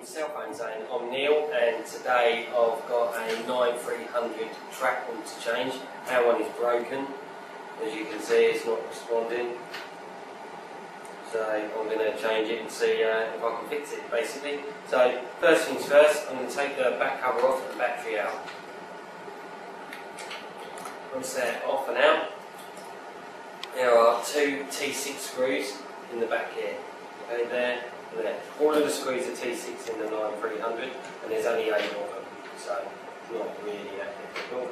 It's Cell Phone Zone. I'm Neil, and today I've got a 9300 trackball to change. Our one is broken, as you can see, it's not responding. So I'm going to change it and see if I can fix it, basically. So first things first, I'm going to take the back cover off and the battery out. Once they're off and out, there are two T6 screws in the back here. Okay, there. There. All of the screws are T6 in the 9300, and there's only 8 of them, so it's not really that difficult.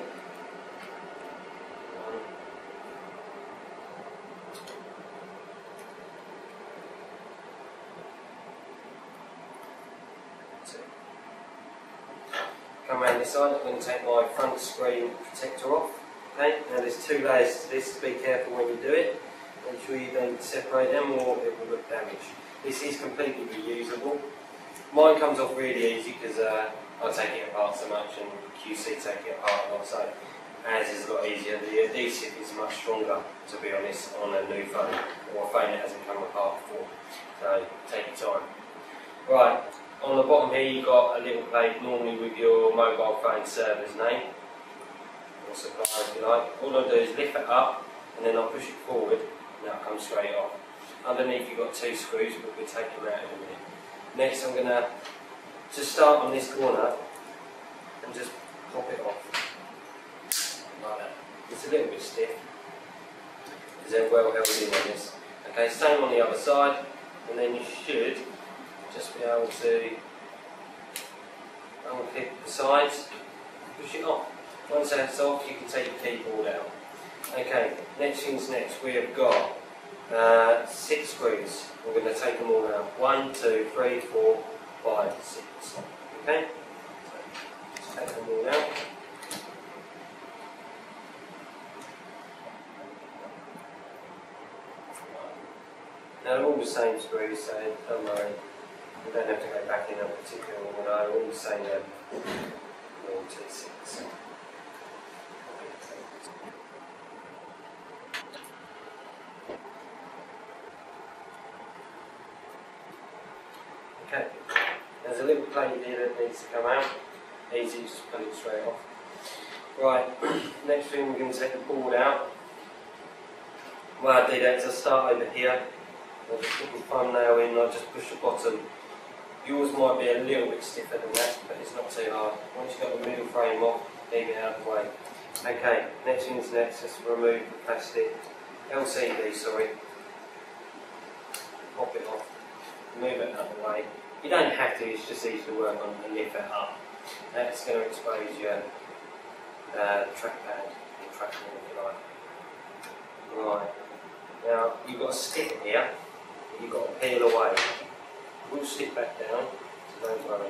Two. Come around this side, I'm going to take my front screen protector off. Okay, now there's two layers to this, be careful when you do it. Make sure you don't separate them or it will look damaged. This is completely reusable. Mine comes off really easy because I take it apart so much and QC take it apart a lot, so ours is a lot easier. The adhesive is much stronger, to be honest, on a new phone or a phone that hasn't come apart before. So take your time. Right, on the bottom here you've got a little plate normally with your mobile phone server's name or supplier if you like. All I do is lift it up and then I push it forward and that'll come straight off. Underneath you've got two screws, but we'll take them out in a minute. Next I'm going to just start on this corner and just pop it off, like that. It's a little bit stiff, because they're well held in on this. Okay, same on the other side, and then you should just be able to unpick the sides, push it off. Once that's off, you can take your keyboard out. Okay, next thing's next, we have got 6 screws. We're going to take them all out. 1, 2, 3, 4, 5, 6. Okay? So, take them all out. Now they're all the same screws, so don't worry. You don't have to go back in a particular order. They're all the same level. 1, 2, 6. Okay, there's a little plate here that needs to come out. Easy, just pull it straight off. Right, next thing we're going to take the board out. Well, I do that to start over here. I'll just put my thumbnail in and I'll just push the bottom. Yours might be a little bit stiffer than that, but it's not too hard. Once you've got the middle frame off, leave it out of the way. Okay, next thing's next, just remove the plastic. LCD, sorry. Pop it off. Move it out of the way. You don't have to, it's just easy to work on and lift it up. That's going to expose your trackpad or trackball if you like. Right, now you've got a stick here, you've got to peel away. We'll stick back down, so don't worry.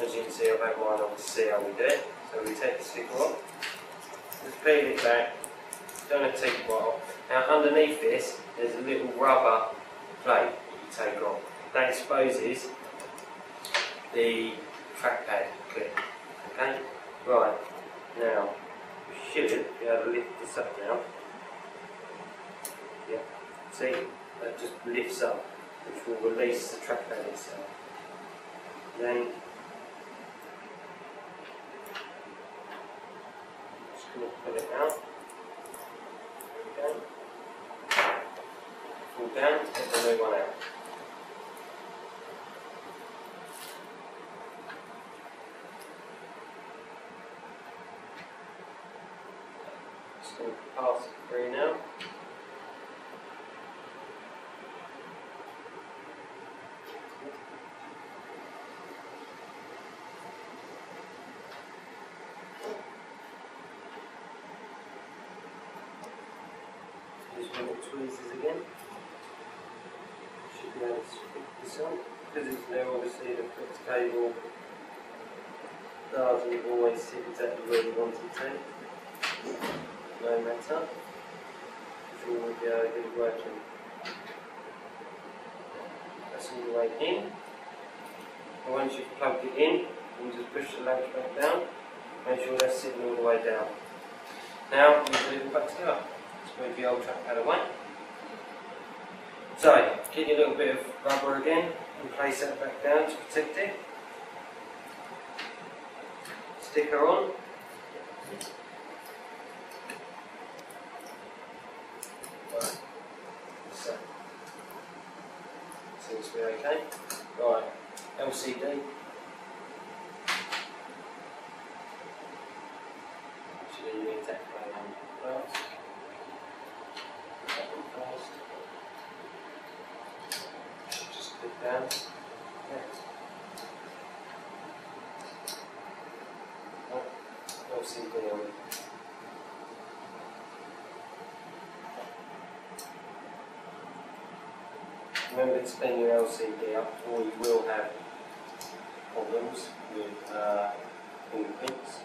As you can see, I've had mine on to see how we do it. So we take the stick off, just peel it back, don't have to take it right off. Now underneath this, there's a little rubber plate. Take off. That exposes the trackpad clip. Okay? Right, now we should be able to lift this up now. Yeah. See? That just lifts up, which will release the trackpad itself. Then just going to pull it out. There we go. Pull down, get the new one out. Pass it through now. Just when it tweezes again, should be able to pick this up. Because it's new, obviously, the fixed cable doesn't always sit exactly where you want it to. No matter, we will be able to get it working. That's all the way in. And once you've plugged it in, you just push the latch back down. Make sure that's sitting all the way down. Now we put it back together. Let's move the old trackpad away. So, get your little bit of rubber again, and place that back down to protect it. Sticker on. Right. So, seems to be okay. Right, LCD. Down. Yeah. Oh, LCD on. Remember to spin your LCD up, or you will have problems with fingerprints.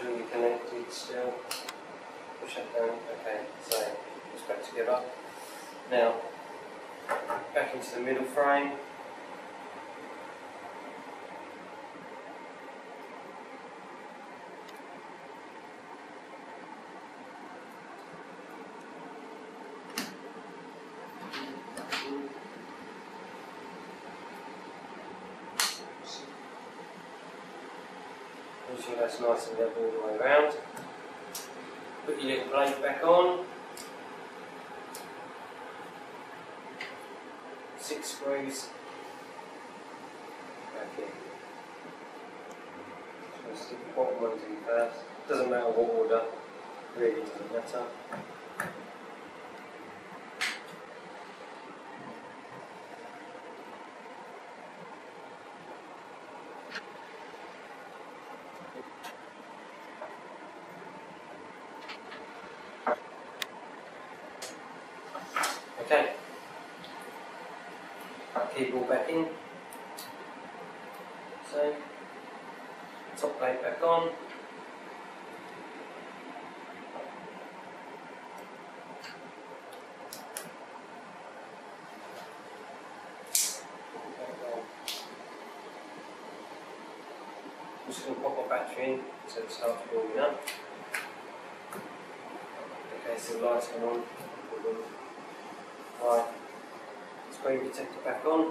So, you're connected still, push that down, okay, so it's back together. Now, back into the middle frame, make sure that's nice and level all the way around. Put your little plate back on. 6 screws. Back in. So I'll stick the bottom ones in first. Doesn't matter what order, really doesn't matter. Okay, keep all back in, so top plate back on, I'm just going to pop my battery in so it starts warming up. Okay, so the lights are on. Right, screen protector back on.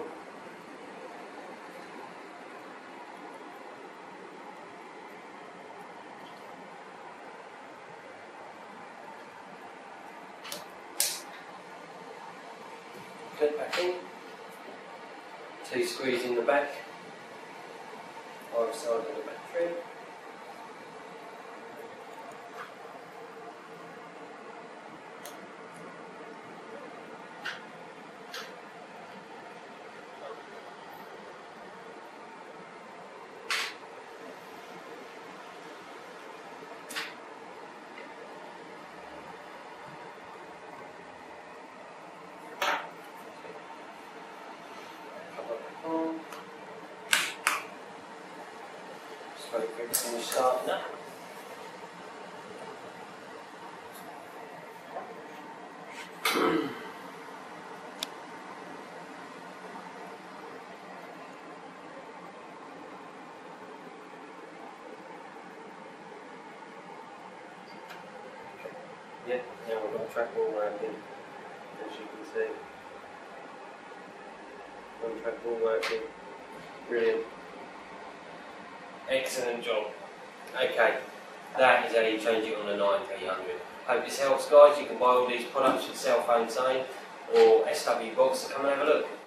Clip back in. 2 screws in the back, either side of the battery. Very quick when you start now. Yeah, now we've got a trackball working, as you can see. One trackball working, brilliant. Excellent job. Okay, that is how you change it on a 9300. Hope this helps, guys. You can buy all these products yourself, home same, or SW Box. Come and have a look.